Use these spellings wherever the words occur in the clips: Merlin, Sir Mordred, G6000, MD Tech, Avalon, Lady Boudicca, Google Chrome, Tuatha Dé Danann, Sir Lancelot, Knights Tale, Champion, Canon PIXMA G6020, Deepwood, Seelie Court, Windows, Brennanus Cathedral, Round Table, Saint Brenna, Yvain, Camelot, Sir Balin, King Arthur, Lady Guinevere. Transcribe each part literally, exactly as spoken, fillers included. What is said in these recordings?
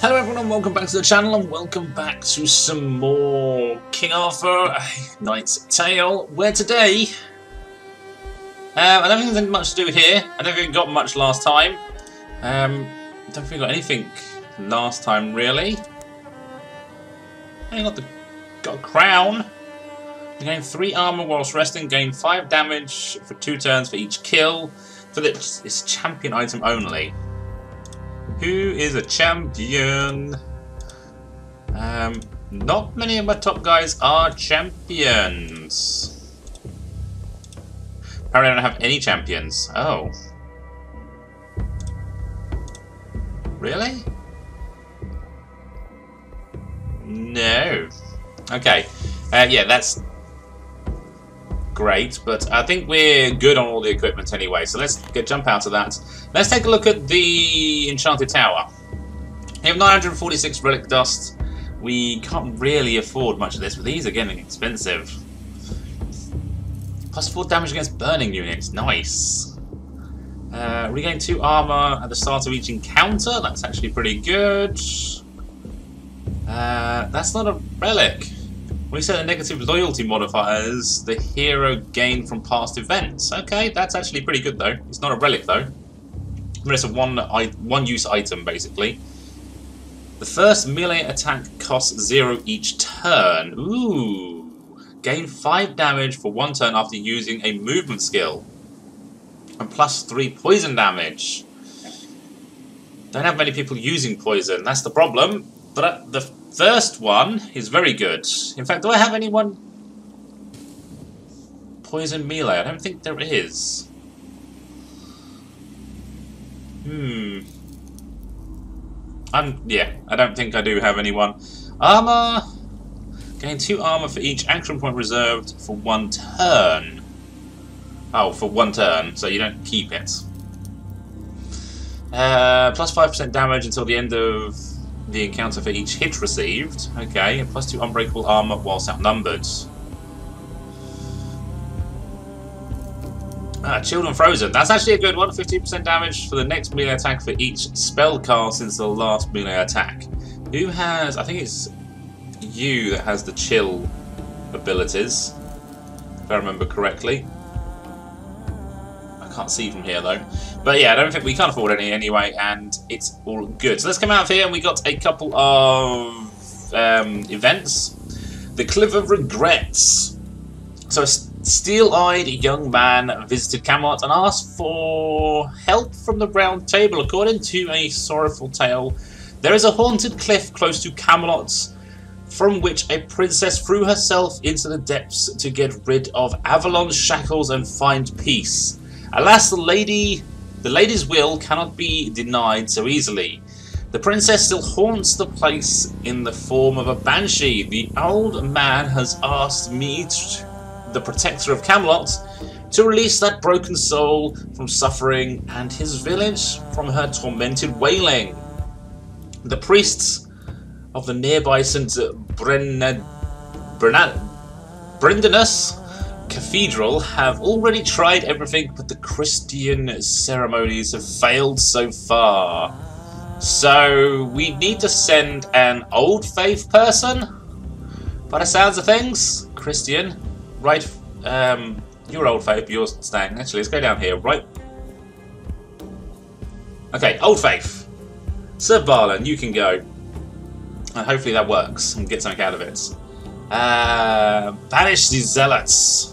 Hello everyone, welcome back to the channel and welcome back to some more King Arthur, A Knight's Tale, where today, um, I don't think there's much to do here. I don't think we got much last time. Um, I don't think we got anything last time, really. I got the got a crown. You gain three armor whilst resting, gain five damage for two turns for each kill. For this, it's champion item only. Who is a champion? Um, not many of my top guys are champions. Apparently I don't have any champions. Oh. Really? No. Okay. Uh, yeah, that's great, but I think we're good on all the equipment anyway, so let's get, jump out of that. Let's take a look at the Enchanted Tower. We have nine hundred forty-six relic dust. We can't really afford much of this, but these are getting expensive. Plus four damage against burning units, nice. Uh, regain two armor at the start of each encounter, that's actually pretty good. Uh, that's not a relic. We set the negative loyalty modifiers the hero gained from past events. Okay, that's actually pretty good though. It's not a relic though. But it's a one, one use item basically. The first melee attack costs zero each turn. Ooh. Gain five damage for one turn after using a movement skill. And plus three poison damage. Don't have many people using poison. That's the problem. But the first one is very good. In fact, do I have anyone poison melee? I don't think there is. Hmm. I'm yeah. I don't think I do have anyone. Armor. Gain two armor for each action point reserved for one turn. Oh, for one turn, so you don't keep it. Uh, plus five percent damage until the end of the encounter for each hit received. Okay, and plus two unbreakable armor whilst outnumbered. Ah, Chilled and Frozen. That's actually a good one. fifteen percent damage for the next melee attack for each spell cast since the last melee attack. Who has... I think it's you that has the chill abilities, if I remember correctly. Can't see from here though, but yeah, I don't think we can't afford any anyway, and it's all good. So let's come out of here, and we got a couple of um, events. The Cliff of Regrets. So a steel-eyed young man visited Camelot and asked for help from the Round Table. According to a sorrowful tale, there is a haunted cliff close to Camelot, from which a princess threw herself into the depths to get rid of Avalon's shackles and find peace. Alas, the lady, the lady's will cannot be denied so easily. The princess still haunts the place in the form of a banshee. The old man has asked me, the protector of Camelot, to release that broken soul from suffering and his village from her tormented wailing. The priests of the nearby Saint Brenna, Brenna, Brennanus Cathedral have already tried everything, but the Christian ceremonies have failed so far. So we need to send an old faith person. By the sounds of things, Christian, right? Um, your old faith, you're staying. Actually, let's go down here, right? Okay, old faith. Sir Balin, you can go, and hopefully that works and get something out of it. Uh, banish these zealots.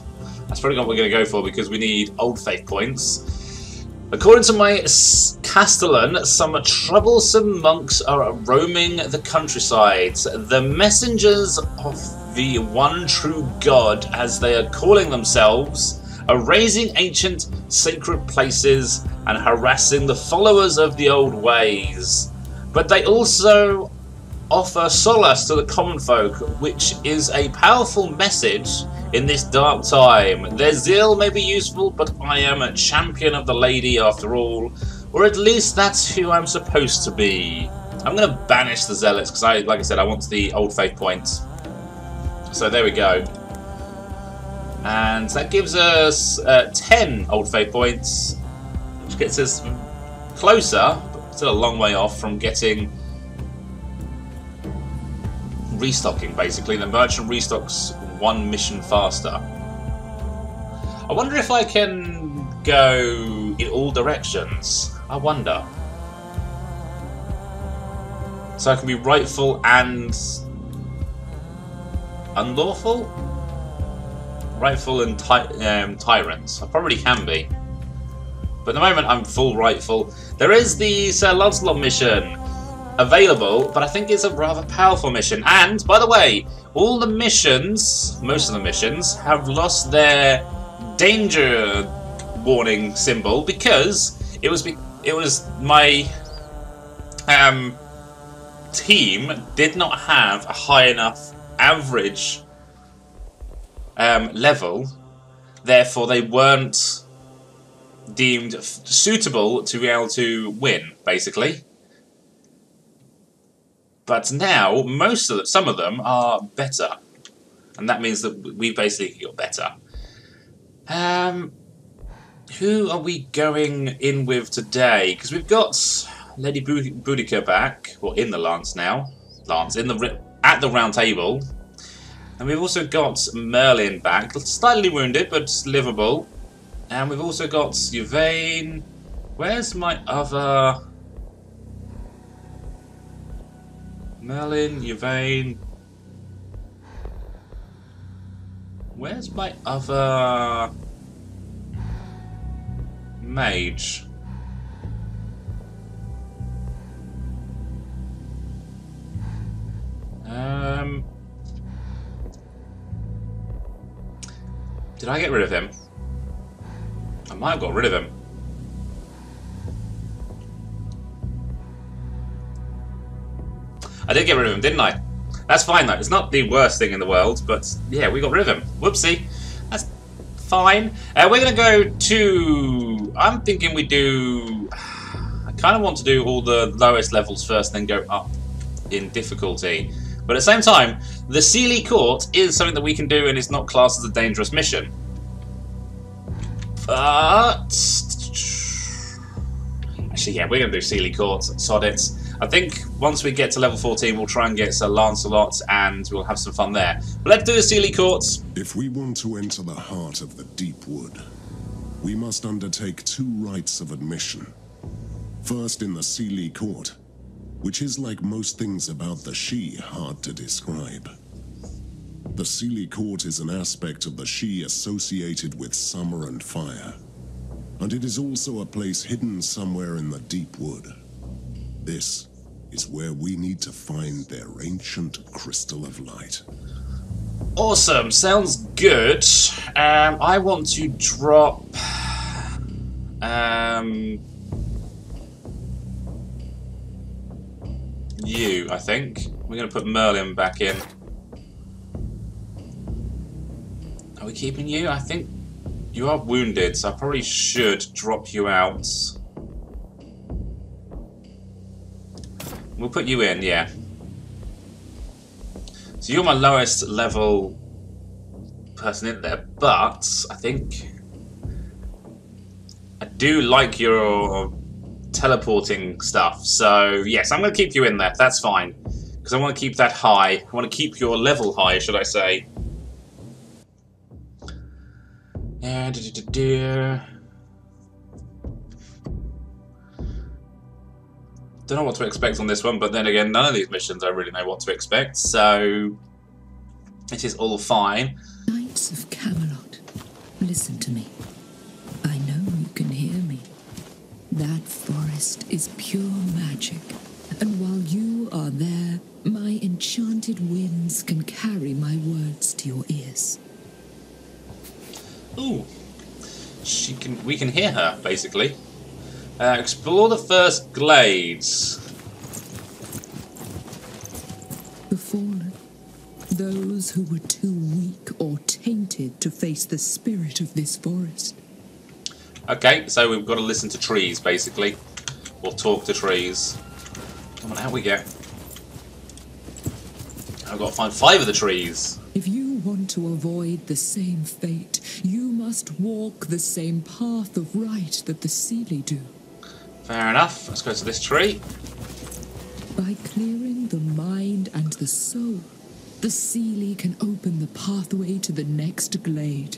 That's probably not what we're going to go for because we need Old Faith points. According to my Castellan, some troublesome monks are roaming the countryside. The messengers of the one true God, as they are calling themselves, are raising ancient sacred places and harassing the followers of the old ways. But they also offer solace to the common folk, which is a powerful message in this dark time. Their zeal may be useful, but I am a champion of the lady after all, or at least that's who I'm supposed to be. I'm going to banish the zealots because, I, like I said, I want the old faith points. So there we go. And that gives us uh, ten old faith points, which gets us closer, but still a long way off from getting restocking, basically. The merchant restocks one mission faster. I wonder if I can go in all directions. I wonder. So I can be rightful and unlawful? Rightful and ty um, tyrants. I probably can be. But at the moment I'm full rightful. There is the Sir Lancelot mission available, but I think it's a rather powerful mission. And, by the way, all the missions, most of the missions, have lost their danger warning symbol because it was, be it was my... um. team did not have a high enough average um, level, therefore they weren't deemed f suitable to be able to win, basically. But now most of them, some of them are better, and that means that we basically got better. Um, who are we going in with today? Because we've got Lady Boudicca back, well, in the Lance now, Lance in the at the Round Table, and we've also got Merlin back, slightly wounded but livable, and we've also got Yvain. Where's my other Merlin? Yvain. Where's my other mage? Um, did I get rid of him? I might have got rid of him. I did get rid of him, didn't I? That's fine though, it's not the worst thing in the world, but yeah, we got rid of him. Whoopsie. That's fine. Uh, we're going to go to... I'm thinking we do... I kind of want to do all the lowest levels first, then go up in difficulty. But at the same time, the Seelie Court is something that we can do and it's not classed as a dangerous mission. But... actually, yeah, we're going to do Seelie Court. Sod it. I think once we get to level fourteen, we'll try and get Sir Lancelot and we'll have some fun there. But let's do the Seelie Court. If we want to enter the heart of the Deepwood, we must undertake two rites of admission. First, in the Seelie Court, which is, like most things about the She, hard to describe. The Seelie Court is an aspect of the She associated with summer and fire, and it is also a place hidden somewhere in the deep wood. This is where we need to find their ancient crystal of light. Awesome, sounds good. Um, I want to drop... Um... you, I think. We're going to put Merlin back in. Are we keeping you? I think you are wounded, so I probably should drop you out. We'll put you in, yeah. So you're my lowest level person in there, but I think I do like your teleporting stuff, so yes, I'm going to keep you in there, that's fine, because I want to keep that high, I want to keep your level high, should I say. Uh, da, da, da, da. Don't know what to expect on this one, but then again, none of these missions I really know what to expect, so it is all fine. Knights of Camelot, listen to me. I know you can hear me. That forest is pure magic, and while you are there, my enchanted winds can carry my words to your ears. Ooh, she can. We can hear her, basically. Uh, explore the first glades. The fallen, those who were too weak or tainted to face the spirit of this forest. Okay, so we've got to listen to trees, basically. Or talk to trees. Come on, out we go. I've got to find five of the trees. If you want to avoid the same fate, you must walk the same path of right that the Seelie do. Fair enough. Let's go to this tree. By clearing the mind and the soul, The Seelie can open the pathway to the next glade.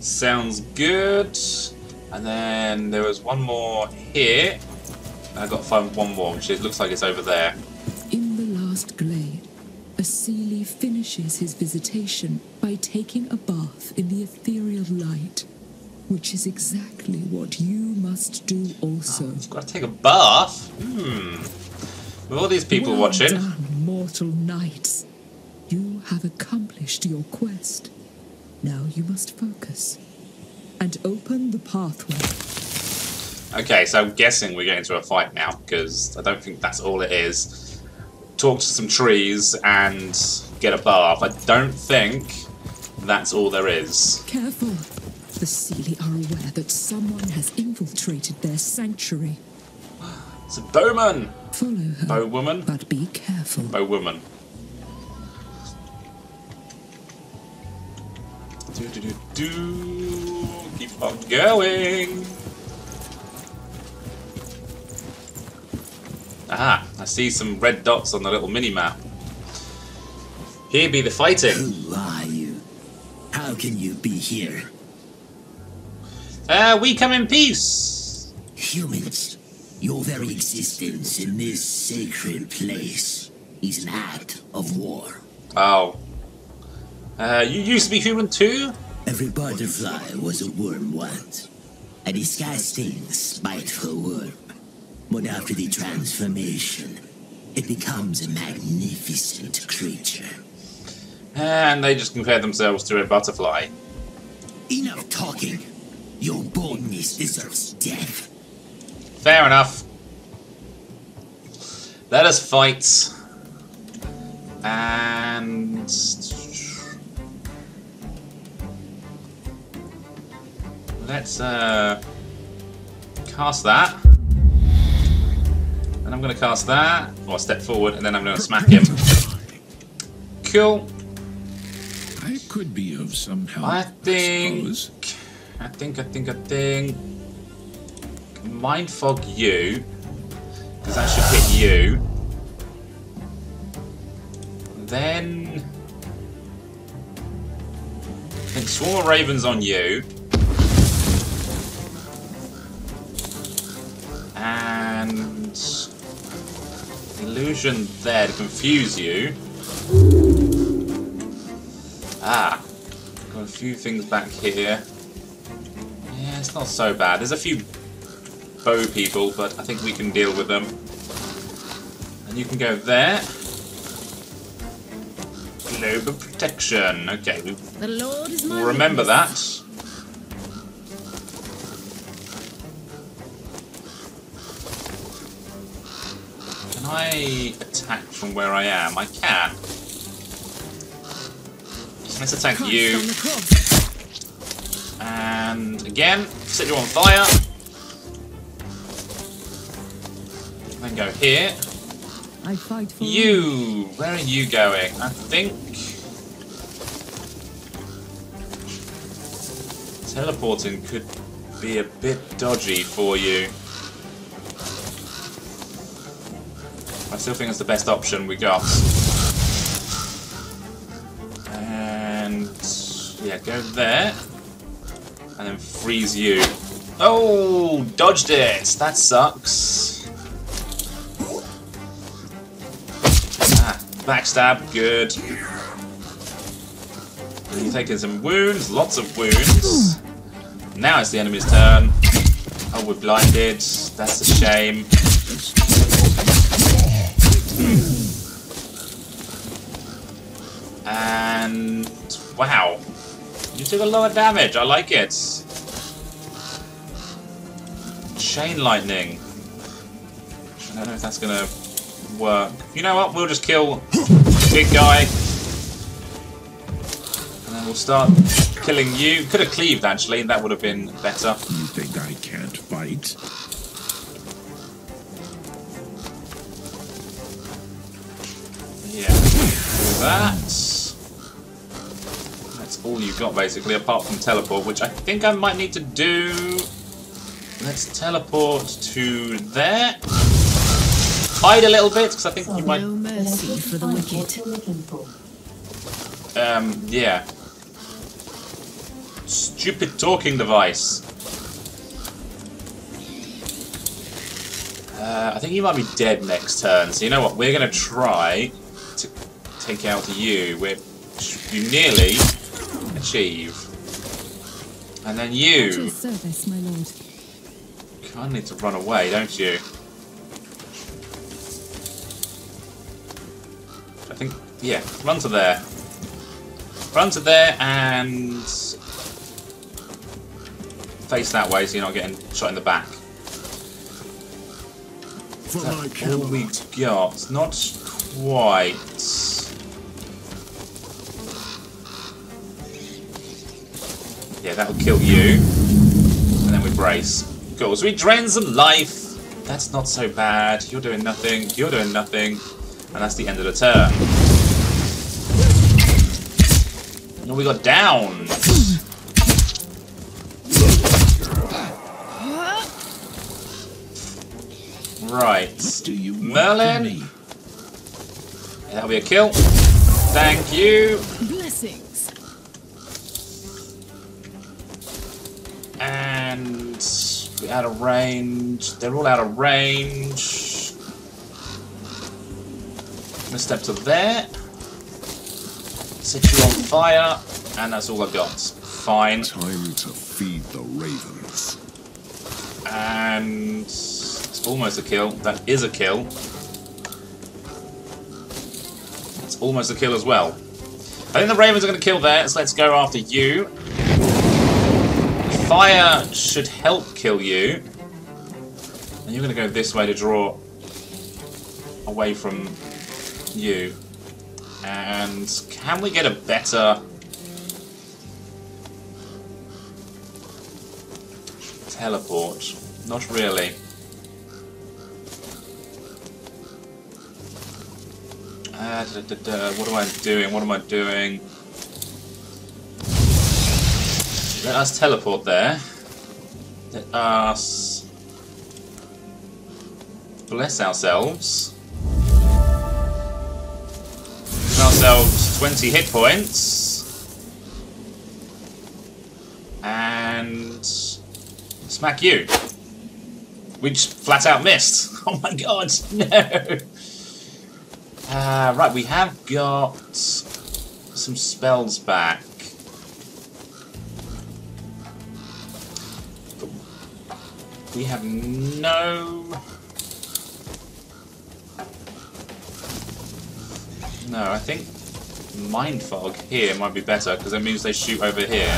Sounds good. And then there was one more here. And I've got to find one more, which it looks like it's over there. In the last glade, a Seelie finishes his visitation by taking a bath in the ethereal light, which is exactly what you must do also. Oh, I've got to take a bath? Hmm. With all these people well watching. Done, mortal knights. You have accomplished your quest. Now you must focus and open the pathway. Okay, so I'm guessing we're getting into a fight now, because I don't think that's all it is. Talk to some trees and get a bath. I don't think that's all there is. Careful. The Seelie are aware that someone has infiltrated their sanctuary. It's a bowman. Follow her, bowwoman. But be careful. Bowwoman. Do, do, do, do. Keep on going. Aha, I see some red dots on the little mini-map. Here be the fighting. Who are you? How can you be here? Uh, we come in peace. Humans, your very existence in this sacred place is an act of war. Oh. Uh, you used to be human too? Every butterfly was a worm once. A disgusting, spiteful worm. But after the transformation, it becomes a magnificent creature. And they just compare themselves to a butterfly. Enough talking. Your boldness deserves death. Fair enough. Let us fight. And... let's uh, cast that, and I'm going to cast that, or well, step forward, and then I'm going to smack him. Cool. I could be of some help. I think, I think, I think, I think. Mind fog you, because that should hit you. Then, I think swarm of ravens on you. And illusion there to confuse you. Ah, got a few things back here. Yeah, it's not so bad. There's a few bow people, but I think we can deal with them. And you can go there. Globe of protection. Okay, we'll remember that. I attack from where I am. I can. Let's attack you. And again, set you on fire. Then go here. I fight for you. Where are you going? I think teleporting could be a bit dodgy for you. I still think it's the best option we got. And yeah, go there. And then freeze you. Oh, dodged it! That sucks. Ah, backstab, good. You're taking some wounds, lots of wounds. Now it's the enemy's turn. Oh, we're blinded. That's a shame. And wow, you took a lot of damage. I like it. Chain lightning. I don't know if that's gonna work. You know what? We'll just kill the big guy, and then we'll start killing you. Could have cleaved actually. That would have been better. You think I can't fight? Yeah. Do that. That's all you've got basically, apart from teleport, which I think I might need to do. Let's teleport to there. Hide a little bit, because I think oh, you might. No mercy for the wicked. Um, yeah. Stupid talking device. Uh, I think he might be dead next turn, so you know what? We're going to try to take out you, which you nearly achieve. And then you. At your service, my lord. Kind of need to run away, don't you? I think, yeah, run to there. Run to there and face that way so you're not getting shot in the back. Is that all we got? Not quite. Yeah, that'll kill you. And then we brace. Cool, so we drain some life. That's not so bad. You're doing nothing. You're doing nothing. And that's the end of the turn. And we got down. Right, do you Merlin. Me? Yeah, that'll be a kill. Thank you. Blessings. And we're out of range. They're all out of range. I'm gonna step to there. Set you on fire, and that's all I've got. Fine. Time to feed the ravens. And. Almost a kill. That is a kill. It's almost a kill as well. I think the ravens are going to kill there, so let's go after you. Fire should help kill you. And you're going to go this way to draw away from you. And can we get a better teleport? Not really. Uh, da, da, da. What am I doing? What am I doing? Let us teleport there. Let us bless ourselves. Give ourselves twenty hit points. And smack you. We just flat out missed. Oh my god, no! Uh, right, we have got some spells back. But we have no... No, I think Mind Fog here might be better, because that means they shoot over here.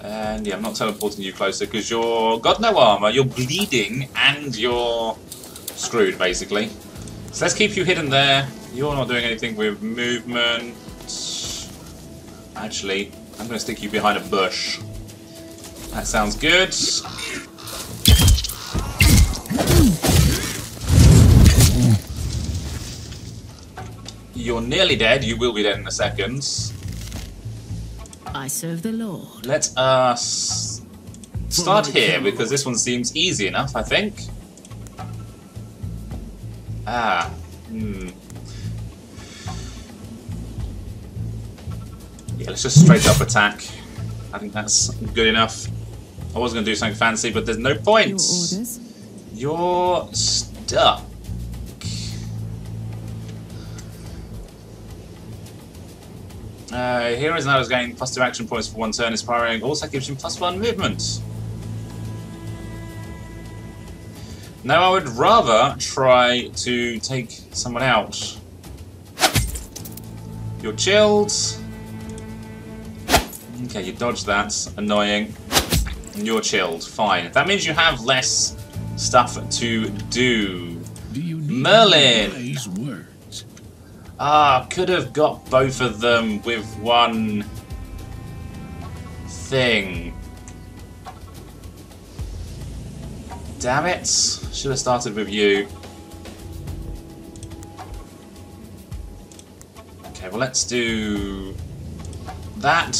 And yeah, I'm not teleporting you closer because you're got no armor, you're bleeding, and you're screwed, basically. So let's keep you hidden there. You're not doing anything with movement. Actually, I'm going to stick you behind a bush. That sounds good. You're nearly dead. You will be dead in a second. I serve the Lord. Let us start here, because this one seems easy enough, I think. Ah. Hmm. Yeah, let's just straight up attack. I think that's good enough. I was going to do something fancy, but there's no point. You're stuck. Uh, Heroes now is gaining plus two action points for one turn, inspiring also gives him plus one movement. Now I would rather try to take someone out. You're chilled. Okay, you dodged that. Annoying. And you're chilled. Fine. That means you have less stuff to do. Do you need Merlin! Ah, could have got both of them with one thing. Damn it. Should have started with you. Okay, well, let's do that.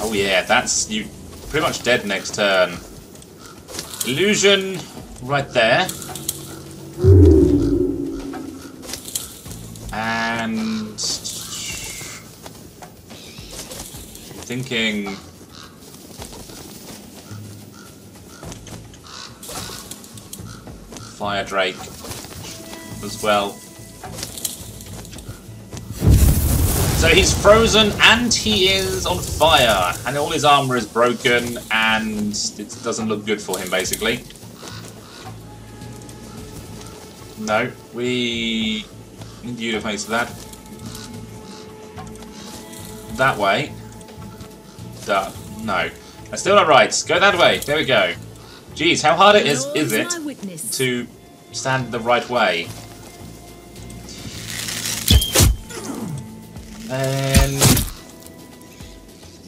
Oh, yeah, that's you pretty much dead next turn. Illusion right there. and I'm thinking Fire Drake as well. So he's frozen and he is on fire, and all his armor is broken, and it doesn't look good for him, basically. No, we need you to face that. That way. Duh. No. That's still not right. Go that way. There we go. Jeez, how hard it is, is it to stand the right way? And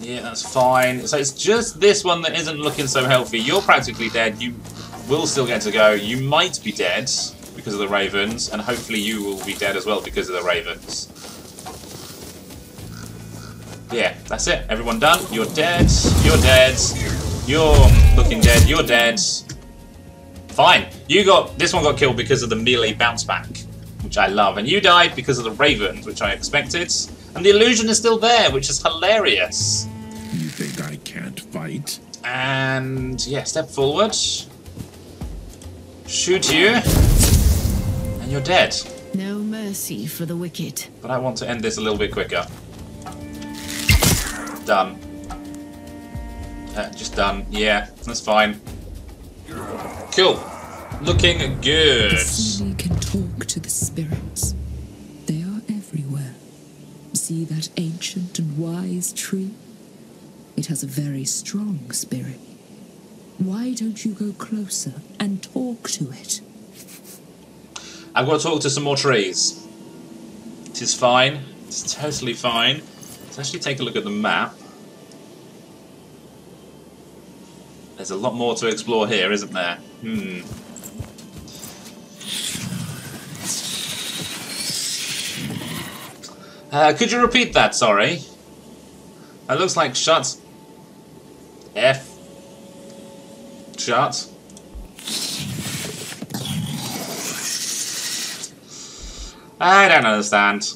yeah, that's fine. So it's just this one that isn't looking so healthy. You're practically dead. You will still get to go. You might be dead because of the ravens, and hopefully you will be dead as well because of the ravens. Yeah, that's it. Everyone done. You're dead. You're dead. You're looking dead. You're dead. Fine. You got this one got killed because of the melee bounce back, which I love, and you died because of the ravens, which I expected. And the illusion is still there, which is hilarious. You think I can't fight? And yeah, step forward. Shoot you. And you're dead. No mercy for the wicked. But I want to end this a little bit quicker. Done. Uh, just done. Yeah, that's fine. Cool. Looking good. The Seelie can talk to the spirits. They are everywhere. See that ancient and wise tree? It has a very strong spirit. Why don't you go closer and talk to it? I've got to talk to some more trees. It is fine. It's totally fine. Let's actually take a look at the map. There's a lot more to explore here, isn't there? Hmm. Uh, could you repeat that, sorry? That looks like shut. F. Shut. I don't understand.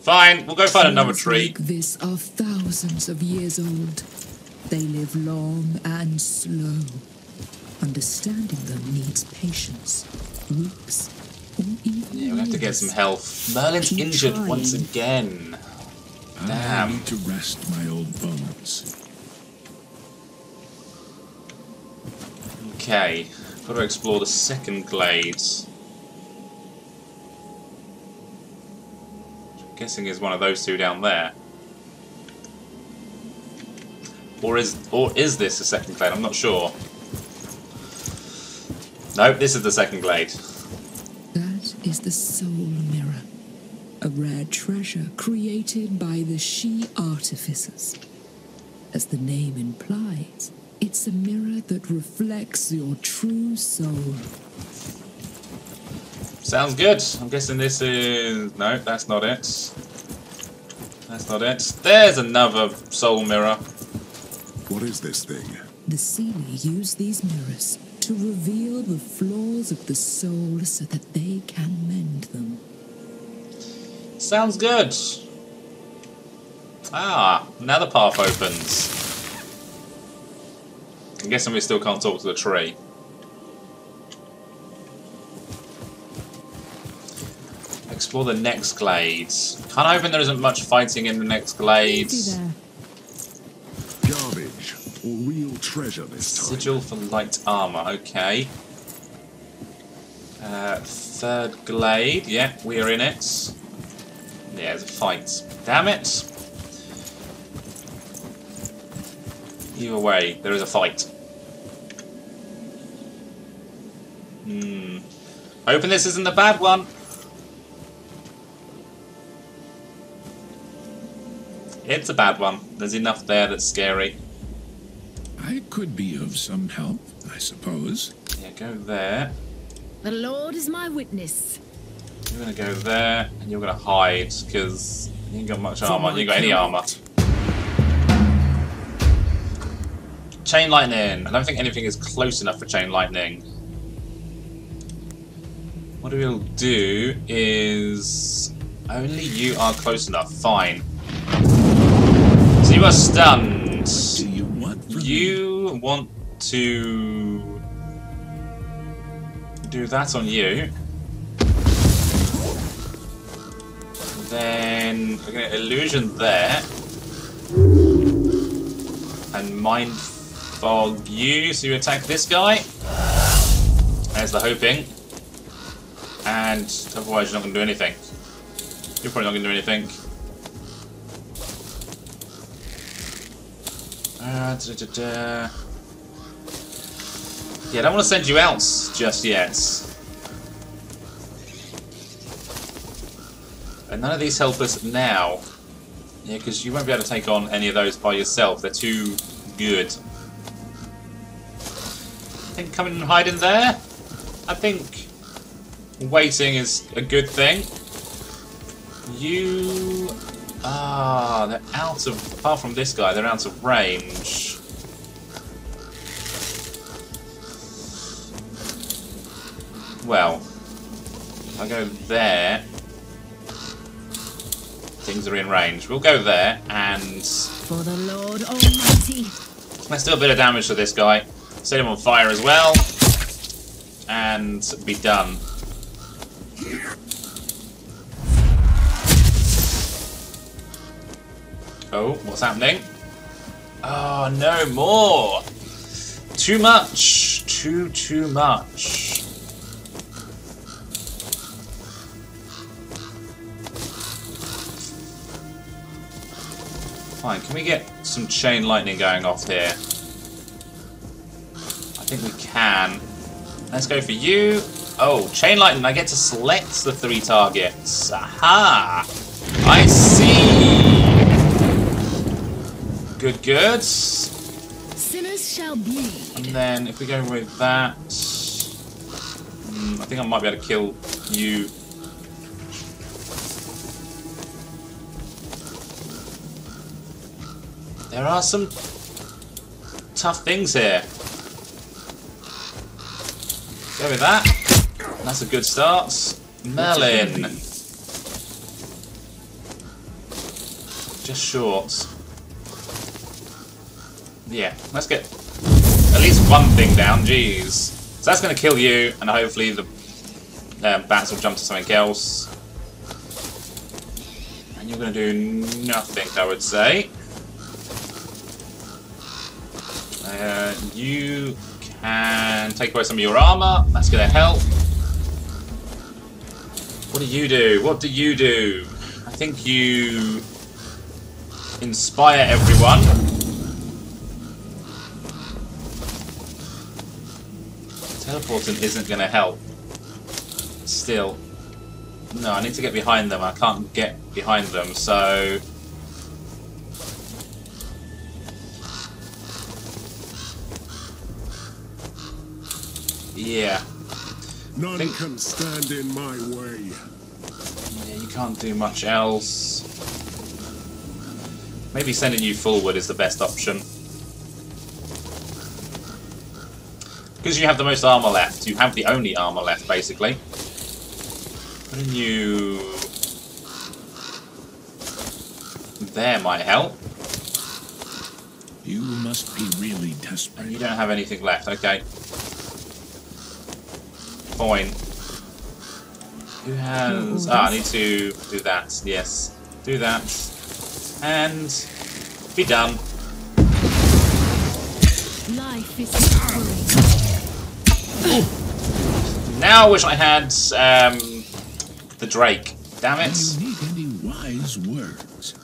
Fine, we'll go find another tree. Like this are thousands of years old. They live long and slow. Understanding them needs patience. Weeks. Yeah, we have to get some health. Merlin's injured once again. Damn. I need to rest my old bones. Okay, got to explore the second glade. I'm guessing is one of those two down there, or is or is this the second glade? I'm not sure. Nope, this is the second glade. Is the soul mirror, a rare treasure created by the she artificers. As the name implies, it's a mirror that reflects your true soul. Sounds good. I'm guessing this is... no, that's not it. That's not it. There's another soul mirror. What is this thing? The Seelie use these mirrors to reveal the flaws of the soul so that they can mend them. Sounds good. Ah, now the path opens. I'm guessing we still can't talk to the tree. Explore the next glade. Can't open, there isn't much fighting in the next glade. Garbage. Or real treasure this time. Sigil for light armor, okay. Uh, third glade, yeah, we are in it. Yeah, there's a fight. Damn it! Either way, there is a fight. Hmm. Hoping this isn't a bad one. It's a bad one. There's enough there that's scary. I could be of some help, I suppose. Yeah, go there. The Lord is my witness. You're gonna go there, and you're gonna hide, because you ain't got much armor. You got any armor? Chain lightning. I don't think anything is close enough for chain lightning. What we'll do is Only you are close enough. Fine. So you are stunned. Do you want from You me? want to do that on you. Then we're going to illusion there. And mind fog you, so you attack this guy. There's the hoping. And otherwise you're not going to do anything. You're probably not going to do anything. Uh, da, da, da. Yeah, I don't want to send you out just yet. And none of these help us now. Yeah, because you won't be able to take on any of those by yourself. They're too good. I think coming and hiding there. I think waiting is a good thing. You... Ah, they're out of... Apart from this guy, they're out of range. Well, if I go there... Things are in range. We'll go there and... For the Lord Almighty. Let's do a bit of damage to this guy. Set him on fire as well. And be done. Oh, what's happening? Oh, no more! Too much! Too, too much. Fine, can we get some chain lightning going off here? I think we can. Let's go for you. Oh, chain lightning, I get to select the three targets. Aha! I see! Good, good. Sinners shall bleed. And then if we go with that, mm, I think I might be able to kill you. There are some tough things here. Go with that. That's a good start. Merlin. Just short. Yeah, let's get at least one thing down, jeez. So that's going to kill you, and hopefully the uh, bats will jump to something else. And you're going to do nothing, I would say. Uh, you can take away some of your armor. That's going to help. What do you do? What do you do? I think you inspire everyone. Teleporting isn't going to help. Still. No, I need to get behind them. I can't get behind them, so... Yeah. None Think... can stand in my way. Yeah, you can't do much else. Maybe sending you forward is the best option. Because you have the most armor left. You have the only armor left, basically. What do you... There might help. You must be really desperate. And you don't have anything left, okay. Fine. Who has... Ah, I need to do that, yes. Do that. And... Be done. Life is... Now I wish I had um, the Drake. Damn it! Do you need any wise words?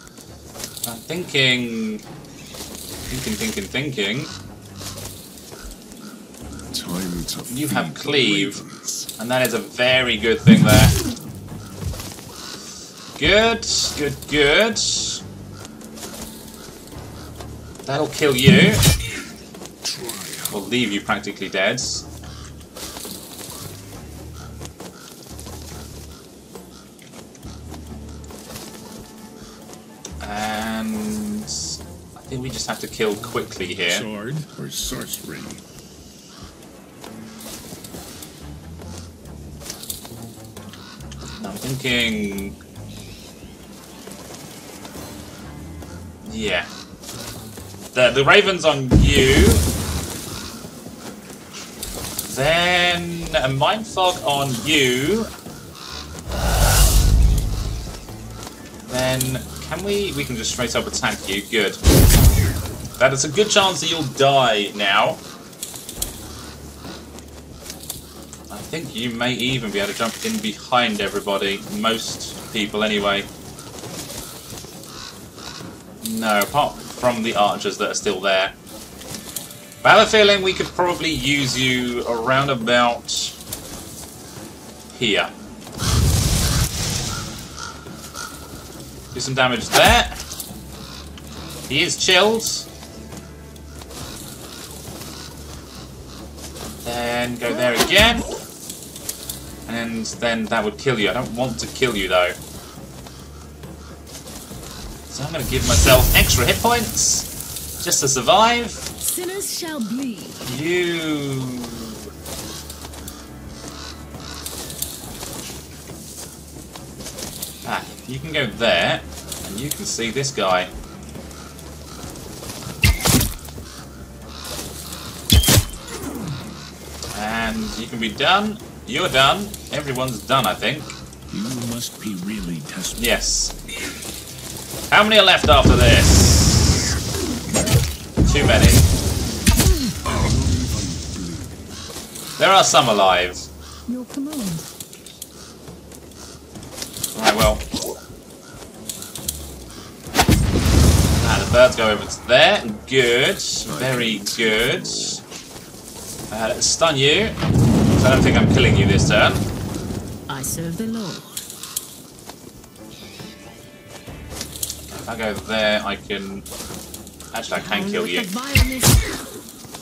I'm thinking, thinking, thinking, thinking. Time to you have cleave, and that is a very good thing there. Good, good, good. That'll kill you. Or leave you practically dead. And I think we just have to kill quickly here. Sword or sorcery. I'm thinking Yeah. The, the raven's on you. Then a mind fog on you. Then can we... We can just straight up attack you. Good. That is a good chance that you'll die now. I think you may even be able to jump in behind everybody. Most people, anyway. No, apart from the archers that are still there. But I have a feeling we could probably use you around about here. Do some damage there. He is chilled. Then go there again. And then that would kill you. I don't want to kill you, though. So I'm going to give myself extra hit points just to survive. Sinners shall bleed. You... Ah, you can go there, and you can see this guy. And you can be done. You're done. Everyone's done, I think. You must be really desperate. Yes. How many are left after this? Too many. There are some alive. Your command. Right, well. Ah, the birds go over to there. Good. Very good. Uh, let's stun you. I don't think I'm killing you this turn. I serve the Lord. If I go there, I can... Actually, I can kill you.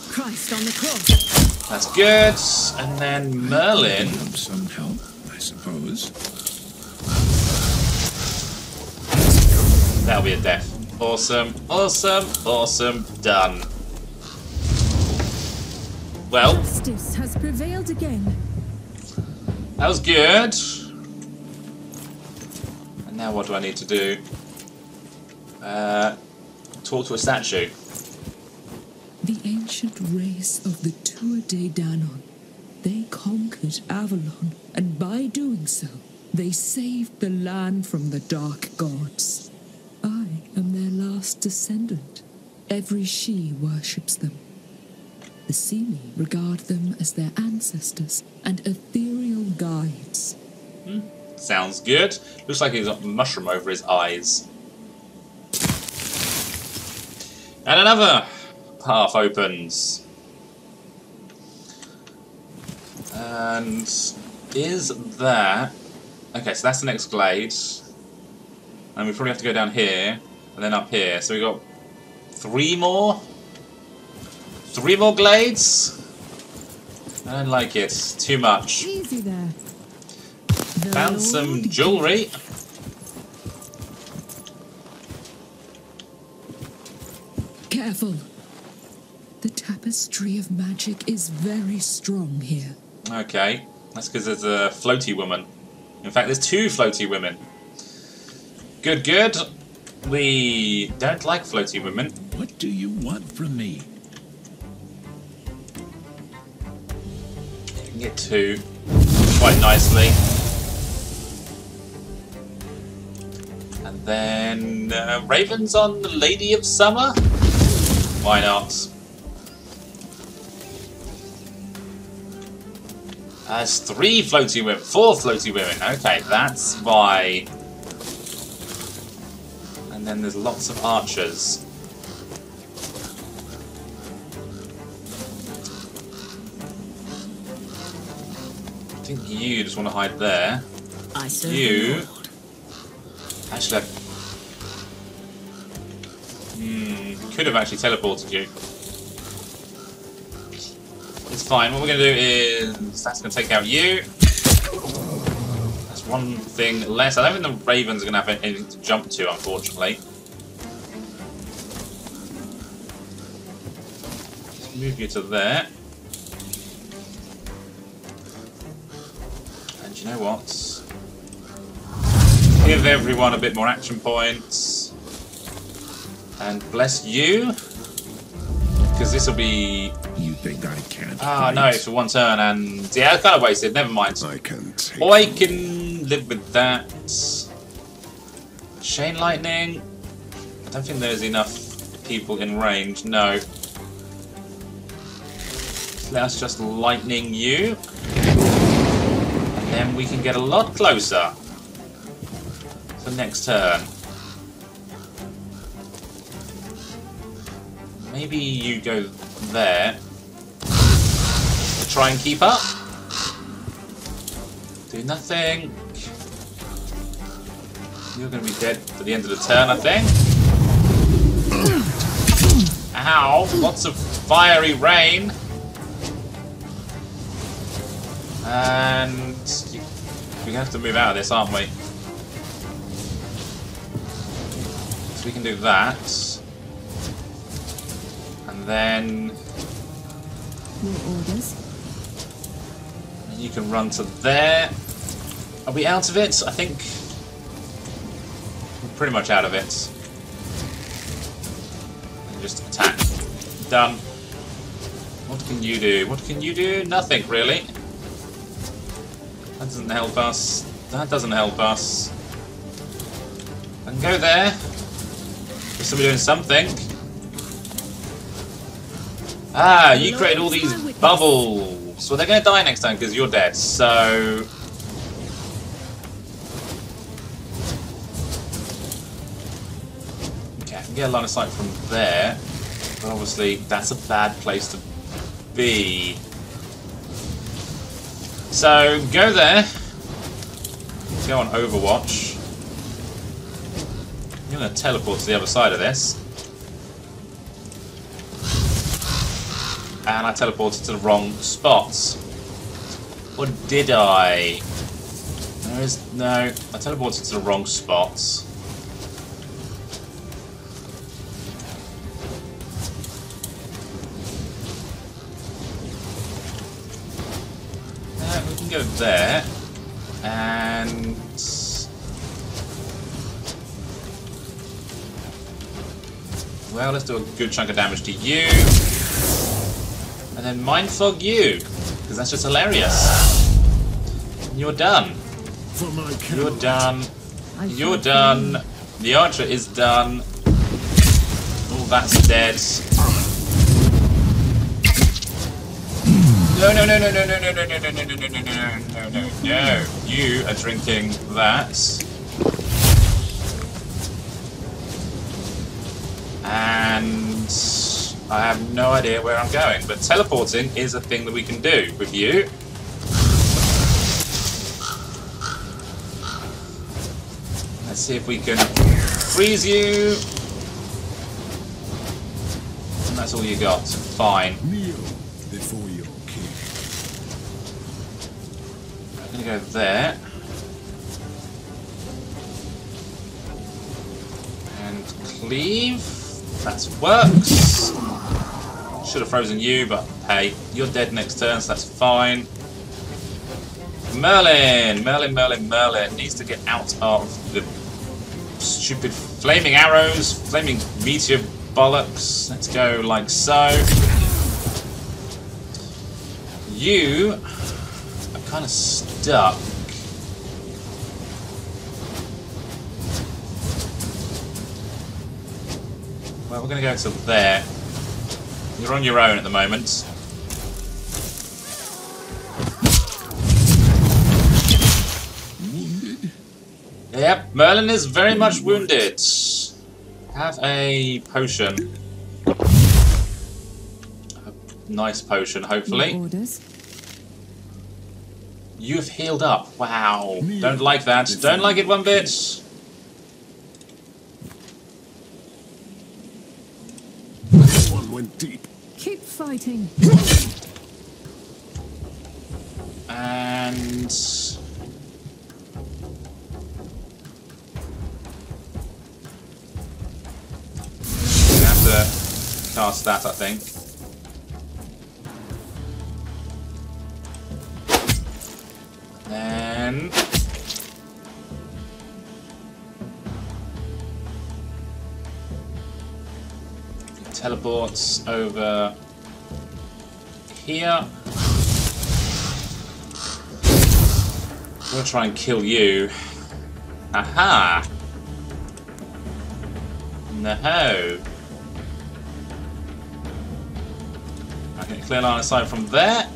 Christ on the cross. That's good. And then Merlin. Some help, I suppose. That'll be a death. Awesome, awesome, awesome. Done. Well, justice has prevailed again. That was good. And now what do I need to do? Uh, talk to a statue. The ancient race of the Tuatha Dé Danann. They conquered Avalon, and by doing so, they saved the land from the dark gods. I am their last descendant. Every she worships them. The Seelie regard them as their ancestors and ethereal guides. Hmm. Sounds good. Looks like he's got a mushroom over his eyes. And another path opens. And is that... Okay, so that's the next glade. And we probably have to go down here and then up here. So we've got three more. Three more glades? I don't like it too much. Easy there. Found some jewelry. Careful. The tapestry of magic is very strong here. Okay. That's because there's a floaty woman. In fact, there's two floaty women. Good, good. We don't like floaty women. What do you want from me? Get two quite nicely, and then uh, ravens on the Lady of Summer. Why not? That's three floaty women, four floaty women. Okay, that's why. And then there's lots of archers. I think you just want to hide there. I you... Actually, I... Hmm, could have actually teleported you. It's fine. What we're going to do is... That's going to take out you. That's one thing less. I don't think the ravens are going to have anything to jump to, unfortunately. Let's move you to there. You know what? Give everyone a bit more action points. And bless you, because this will be. You think I can't? Ah, oh, no, it's for one turn, and yeah, I kind of wasted. Never mind. I can. Take oh, I can live with that. Chain lightning. I don't think there's enough people in range. No. Let's just lightning you, and then we can get a lot closer. So next turn. Maybe you go there to try and keep up. Do nothing. You're going to be dead at the end of the turn, I think. Ow! Lots of fiery rain. And we're going to have to move out of this, aren't we? So we can do that. Then your orders. And you can run to there. Are we out of it? I think we're pretty much out of it. And just attack. Done. What can you do? What can you do? Nothing really. That doesn't help us. That doesn't help us. I can go there. We're still doing something. Ah, you created all these bubbles. Well, they're going to die next time because you're dead, so... Okay, I can get a line of sight from there. But obviously, that's a bad place to be. So, go there. Let's go on Overwatch. I'm going to teleport to the other side of this. And I teleported to the wrong spots. Or did I? There is no. I teleported to the wrong spots. Uh, we can go there. And well, let's do a good chunk of damage to you. And then mind fog you, because that's just hilarious. You're done. You're done. You're done. The archer is done. Oh, that's dead. No, no, no, no, no, no, no, no, no, no, no, no, no, no, no, no, no. You are drinking that. And... I have no idea where I'm going, but teleporting is a thing that we can do with you. Let's see if we can freeze you. And that's all you got. Fine. Before your king. I'm gonna go there. And cleave. That works. Should have frozen you, but hey, you're dead next turn, so that's fine. Merlin, Merlin, Merlin, Merlin needs to get out of the stupid flaming arrows, flaming meteor bollocks. Let's go like so. You are kind of stuck. Well, we're going to go to there. You're on your own at the moment. Wounded? Yep, Merlin is very much wounded. Have a potion. A nice potion, hopefully. You have healed up. Wow. Don't like that. Don't like it one bit. Went deep. Keep fighting. And we have to cast that, I think. Then teleports over here. We'll try and kill you. Aha! No. I get a clear line aside from there.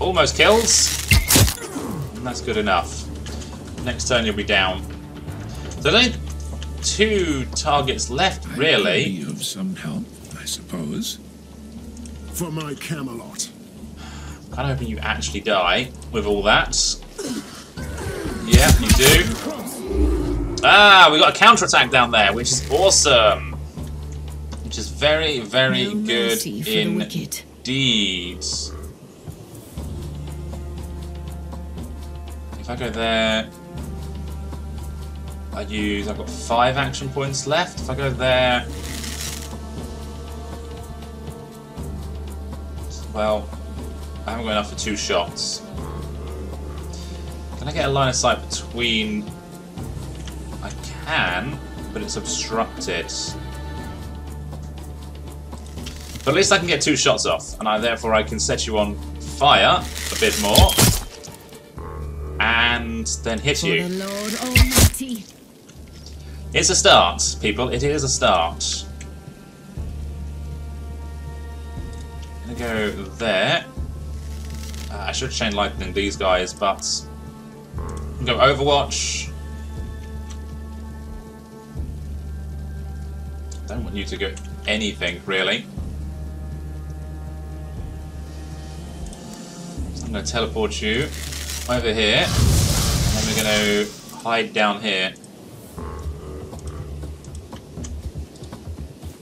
Almost kills. And that's good enough. Next turn you'll be down. So there are two targets left, really. Of some help, I suppose. For my Camelot. I'm kind of hoping you actually die with all that. Yeah, you do. Ah, we got a counterattack down there, which is awesome. Which is very, very no good indeed. If I go there, I use. I've got five action points left. If I go there, well. I haven't got enough for two shots. Can I get a line of sight between? I can, but it's obstructed. But at least I can get two shots off, and I therefore I can set you on fire a bit more, and then hit you. For the Lord Almighty. It's a start, people. It is a start. I'm gonna go there. I should chain lightning these guys, but go Overwatch. Don't want you to go anything really. I'm going to teleport you over here, and we're going to hide down here.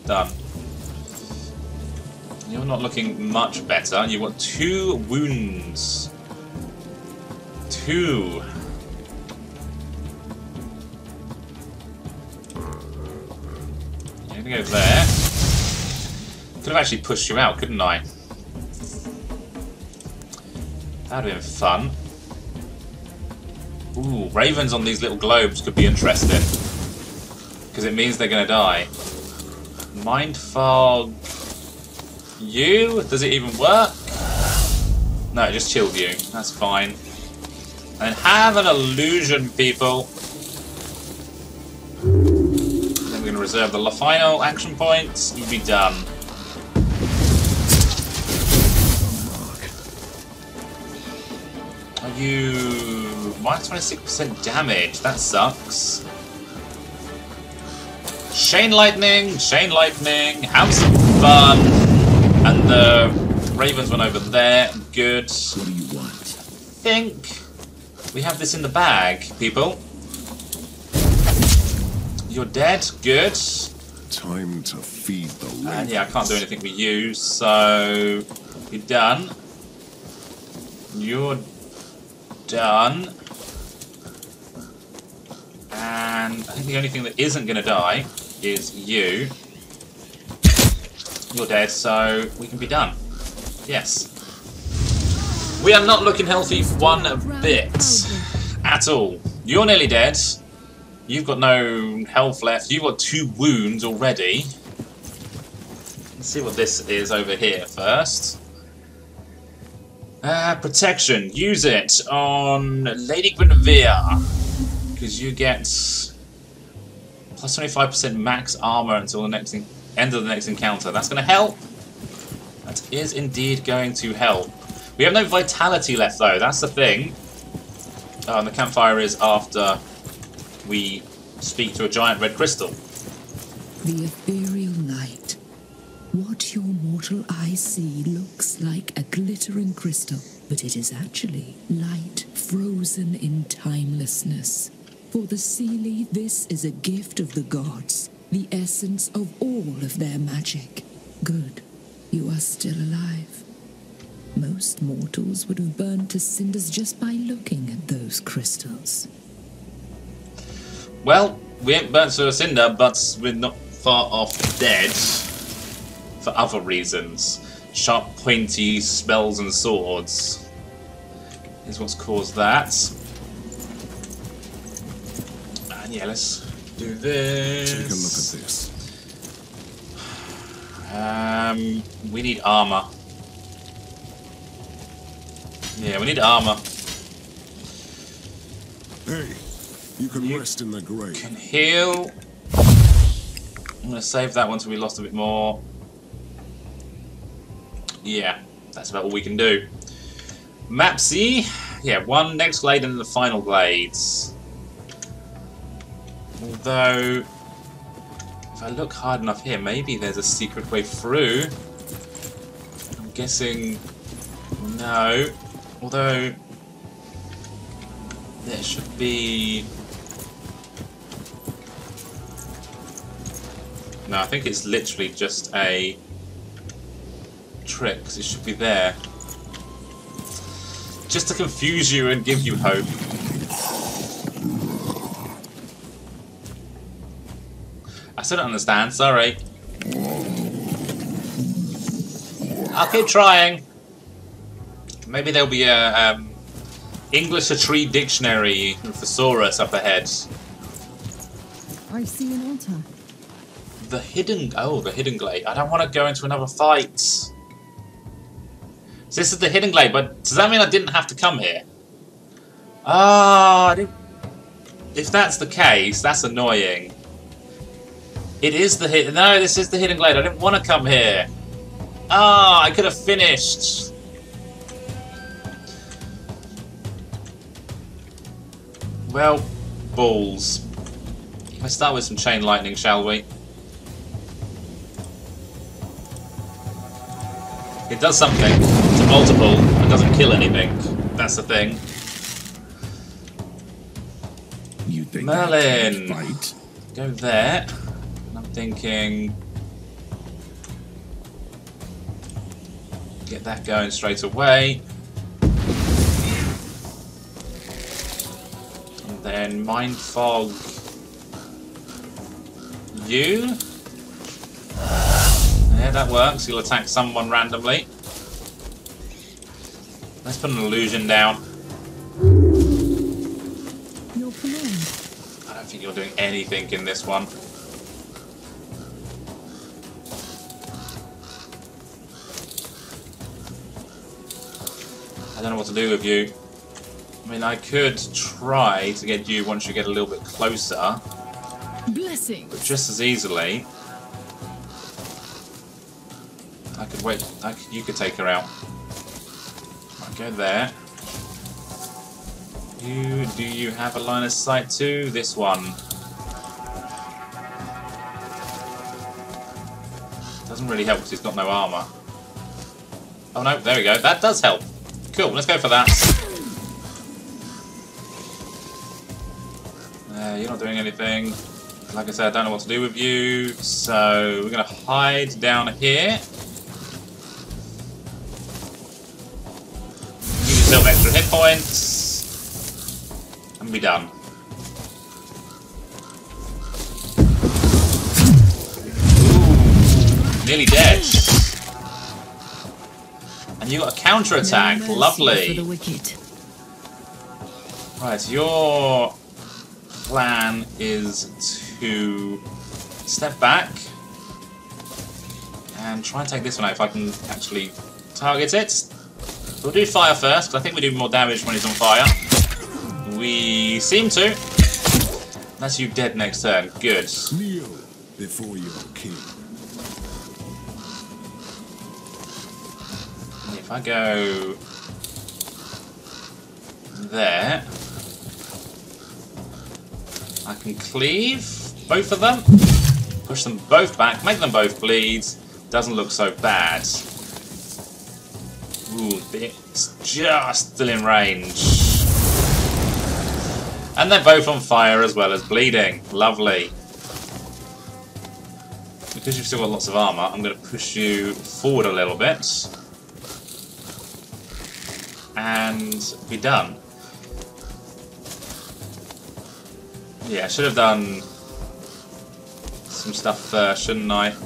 Done. You're not looking much better. You've got two wounds. Two. I'm going to go there. Could have actually pushed you out, couldn't I? That would have been fun. Ooh, ravens on these little globes could be interesting. Because it means they're going to die. Mind fog. You? Does it even work? No, it just chilled you. That's fine. And have an illusion, people. Then we're going to reserve the final action points. You'll be done. Are you... minus twenty-six percent damage. That sucks. Chain lightning. Chain lightning. Have some fun. And the ravens went over there. Good. What do you want? I think we have this in the bag, people. You're dead. Good. Time to feed the ravens. And yeah, I can't do anything with you, so you're done. You're done. And I think the only thing that isn't going to die is you. You're dead, so we can be done. Yes. We are not looking healthy one bit. At all. You're nearly dead. You've got no health left. You've got two wounds already. Let's see what this is over here first. Uh, protection. Use it on Lady Guinevere. Because you get plus twenty-five percent max armor until the next thing. End of the next encounter. That's going to help. That is indeed going to help. We have no vitality left, though. That's the thing. Oh, and the campfire is after we speak to a giant red crystal. The ethereal night. What your mortal eye see looks like a glittering crystal, but it is actually light frozen in timelessness. For the Seelie, this is a gift of the gods. The essence of all of their magic. Good, you are still alive. Most mortals would have burned to cinders just by looking at those crystals. Well, we ain't burnt to a cinder, but we're not far off dead. For other reasons. Sharp, pointy spells and swords is what's caused that. And yeah, let's do this. Take a look at this. Um, we need armor. Yeah, we need armor. Hey, you can you rest in the grave. Can heal. I'm gonna save that one till we lost a bit more. Yeah, that's about all we can do. Mapsy. Yeah, one next glade and the final glades. Although, if I look hard enough here, maybe there's a secret way through. I'm guessing no. Although, there should be... No, I think it's literally just a trick, because it should be there. Just to confuse you and give you hope. I still don't understand, sorry. I'll keep trying. Maybe there'll be a um, English a tree dictionary and thesaurus up ahead. I see an altar. The hidden... Oh, the hidden glade. I don't want to go into another fight. So this is the hidden glade, but does that mean I didn't have to come here? Ah, oh, if that's the case, that's annoying. It is the hidden... No, this is the hidden glade. I didn't want to come here. Ah, oh, I could have finished. Well, balls. Let's start with some chain lightning, shall we? It does something. It's a multiple. It doesn't kill anything. That's the thing. You think Merlin! Fight? Go there. And I'm thinking... Get that going straight away. And then Mind Fog... You? Yeah, that works. He'll attack someone randomly. Let's put an illusion down. Your command. I don't think you're doing anything in this one. I don't know what to do with you. I mean, I could try to get you once you get a little bit closer. Blessing. But just as easily... I could wait. I could, you could take her out. Right, go there. You do you have a line of sight to this one? Doesn't really help because he's got no armor. Oh no, there we go. That does help. Cool. Let's go for that. Uh, you're not doing anything. Like I said, I don't know what to do with you. So we're gonna hide down here. Extra hit points and be done. Ooh, nearly dead. And you got a counter attack. No Lovely. Right, so your plan is to step back and try and take this one out if I can actually target it. We'll do fire first, because I think we do more damage when he's on fire. We seem to. That's you dead next turn. Good. Kneel before your king. If I go there, I can cleave both of them, push them both back, make them both bleed. Doesn't look so bad. Ooh, it's just still in range. And they're both on fire as well as bleeding. Lovely. Because you've still got lots of armor, I'm going to push you forward a little bit. And be done. Yeah, I should have done some stuff first, shouldn't I?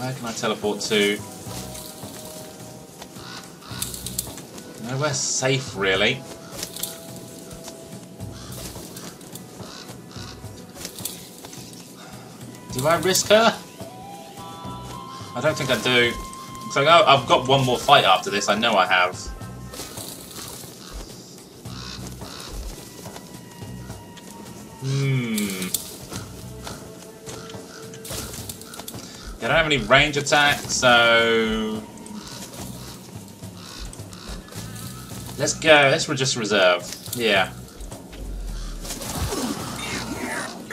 Where can I teleport to? Nowhere safe, really. Do I risk her? I don't think I do. So I've got one more fight after this, I know I have. Hmm. I don't have any range attacks, so... Let's go, let's just reserve. Yeah.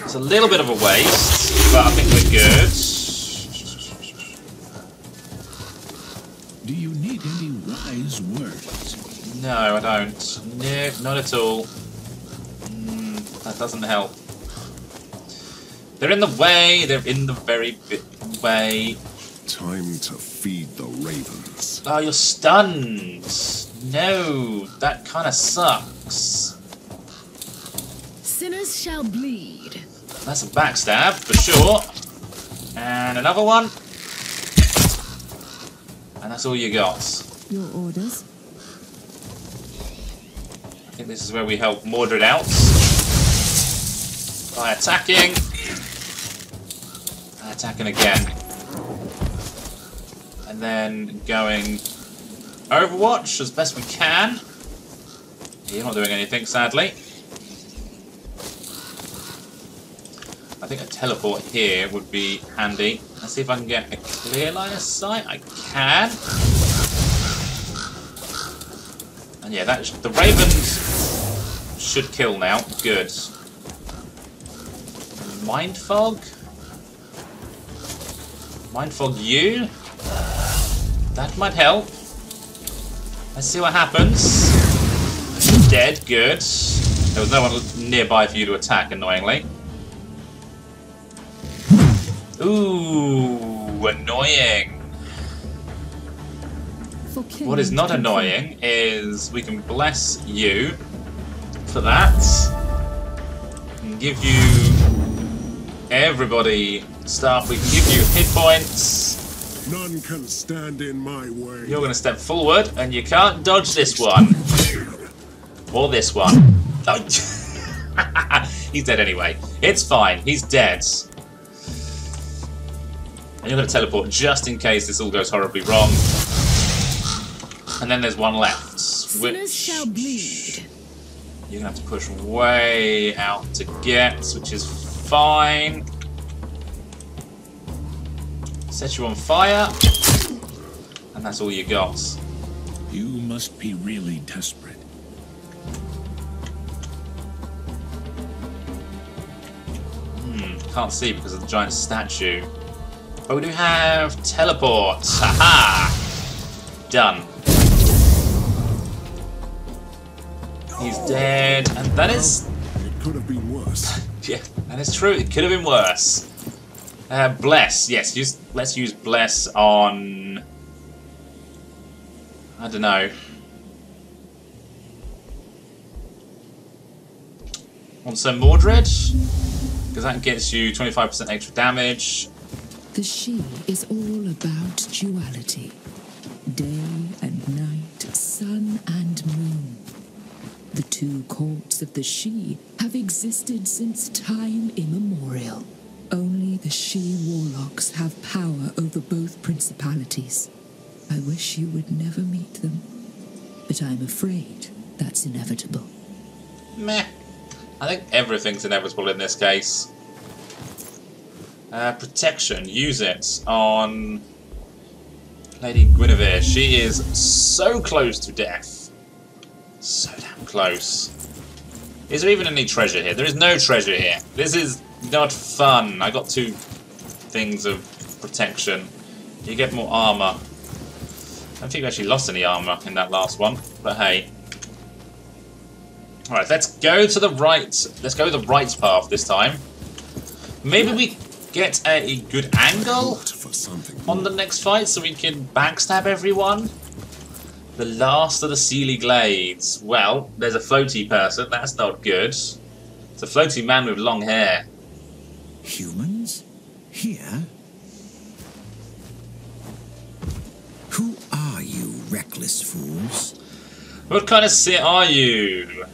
It's a little bit of a waste, but I think we're good. Do you need any wise words? No, I don't. No, not at all. Mm, that doesn't help. They're in the way, they're in the very way. Time to feed the ravens. Oh, you're stunned. No, that kind of sucks. Sinners shall bleed. That's a backstab for sure. And another one. And that's all you got. Your orders. I think this is where we help Mordred out by attacking. And attacking again. And then going Overwatch as best we can. You're not doing anything, sadly. I think a teleport here would be handy. Let's see if I can get a clear line of sight. I can. And yeah, that the ravens should kill now. Good. Mind fog. Mind fog you. That might help. Let's see what happens. Dead, good. There was no one nearby for you to attack, annoyingly. Ooh, annoying. What is not annoying is we can bless you for that. And give you everybody stuff. We can give you hit points. None can stand in my way. You're going to step forward, and you can't dodge this one. Or this one. Oh. He's dead anyway. It's fine. He's dead. And you're going to teleport just in case this all goes horribly wrong. And then there's one left. Which shall bleed. You're going to have to push way out to get, which is fine. Set you on fire, and that's all you got. You must be really desperate. Hmm, can't see because of the giant statue. But we do have teleport. Haha! Done. He's dead, and that is. It could have been worse. Yeah, that is true. It could have been worse. Uh, bless, yes. Use, let's use bless on. I don't know. On Sir Mordred, because that gets you twenty-five percent extra damage. The she is all about duality, day and night, sun and moon. The two courts of the she have existed since time immemorial. Only the she warlocks have power over both principalities. I wish you would never meet them, but I'm afraid that's inevitable. Meh. I think everything's inevitable in this case. Uh, protection. Use it on Lady Guinevere. She is so close to death. So damn close. Is there even any treasure here? There is no treasure here. This is not fun. I got two things of protection. You get more armor. I don't think we actually lost any armor in that last one, but hey. Alright, let's go to the right. Let's go the right path this time. Maybe we get a good angle on the next fight so we can backstab everyone. The last of the Seelie Glades. Well, there's a floaty person. That's not good. It's a floaty man with long hair. Humans? Here? Who are you, reckless fools? What kind of sit are you?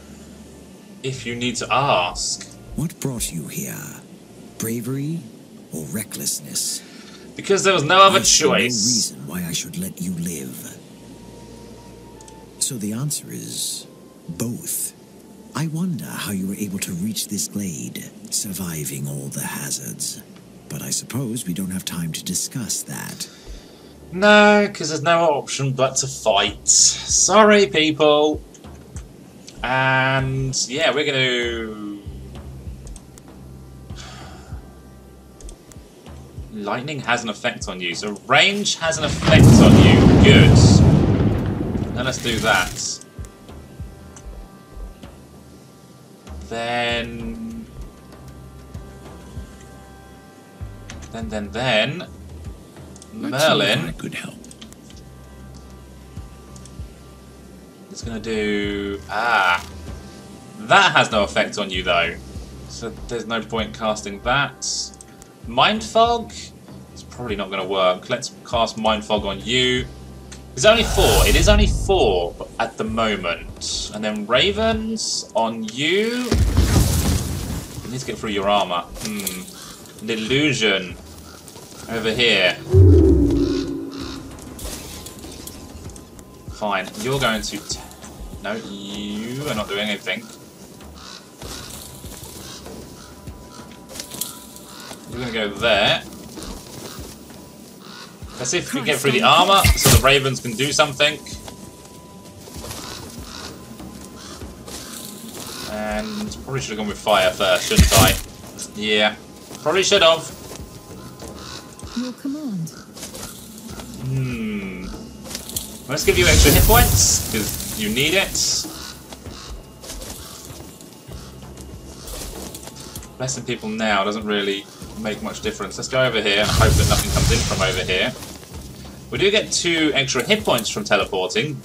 If you need to ask. What brought you here? Bravery? or recklessness. Because there was no other I choice. No reason why I should let you live. So the answer is both. I wonder how you were able to reach this glade, surviving all the hazards. But I suppose we don't have time to discuss that. No, because there's no option but to fight. Sorry, people. And yeah, we're going to... Lightning has an effect on you, so range has an effect on you. Good. Now let's do that. Then... Then, then, then... Merlin could help. It's gonna do ah. That has no effect on you though, so there's no point casting that. Mind fog. It's probably not gonna work. Let's cast mind fog on you. It's only four. It is only four at the moment. And then ravens on you. I need to get through your armor. Hmm. An illusion over here. Fine, you're going to... T no, you are not doing anything. We're going to go there. Let's see if we can get through the armour so the ravens can do something. And probably should have gone with fire first, shouldn't I? Yeah, probably should have. Your command. Hmm. Let's give you extra hit points, because you need it. Blessing people now doesn't really make much difference. Let's go over here and hope that nothing comes in from over here. We do get two extra hit points from teleporting,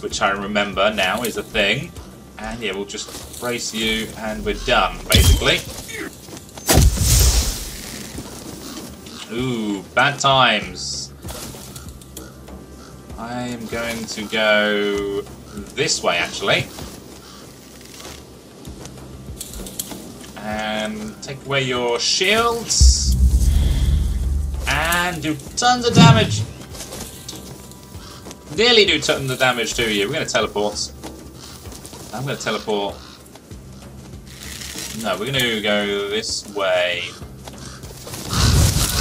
which I remember now is a thing. And yeah, we'll just brace you and we're done, basically. Ooh, bad times. I am going to go this way, actually. And take away your shields. And do tons of damage. Nearly do tons of damage to you. We're going to teleport. I'm going to teleport. No, we're going to go this way.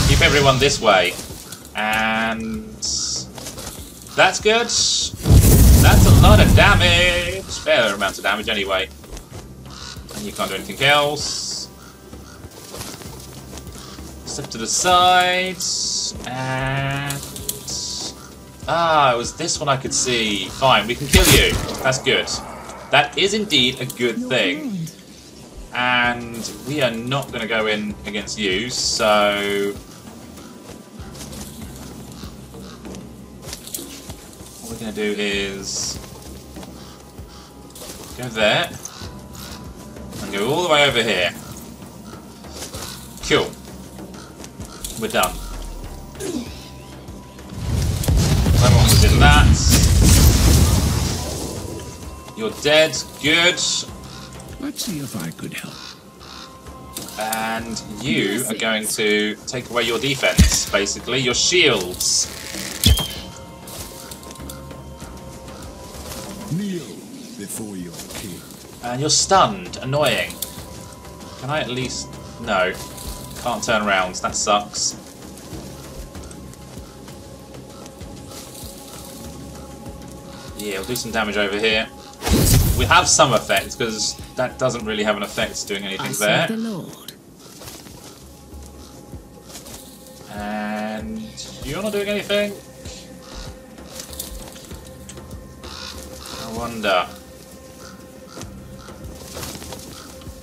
Keep everyone this way. And... that's good. That's a lot of damage. Fair amount of damage anyway. And you can't do anything else. Step to the side. And... ah, it was this one I could see. Fine, we can kill you. That's good. That is indeed a good thing. And we are not going to go in against you, so... going to do is go there and go all the way over here. Cool. We're done. No one was in that. You're dead. Good. Let's see if I could help. And you are going to take away your defense, basically, your shields. Before you're killed. And you're stunned. Annoying. Can I at least... no. Can't turn around. That sucks. Yeah, we'll do some damage over here. We have some effects, because that doesn't really have an effect doing anything I there. The Lord. And you're not doing anything? I wonder...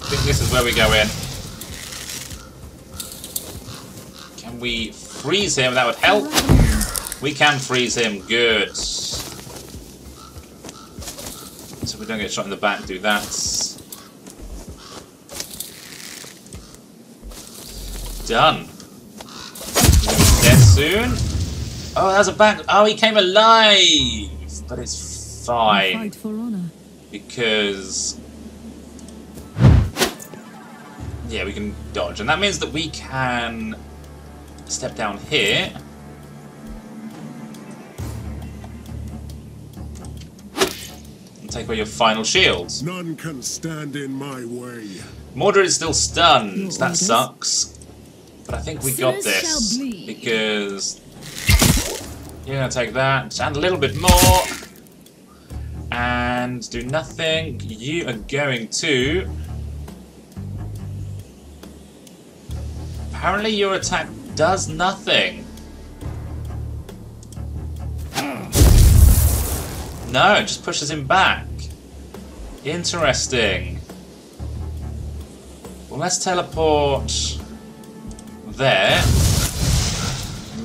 I think this is where we go in. Can we freeze him? That would help. We can freeze him. Good. So we don't get shot in the back, do that. Done. Dead soon. Oh, that was a back. Oh, he came alive. But it's fine. Because... yeah, we can dodge, and that means that we can step down here. And take away your final shield. None can stand in my way. Mordred is still stunned. Your that orders? Sucks. But I think we got this. Because you're going to take that. And a little bit more. And do nothing. You are going to... Apparently your attack does nothing. No, it just pushes him back. Interesting. Well, let's teleport there.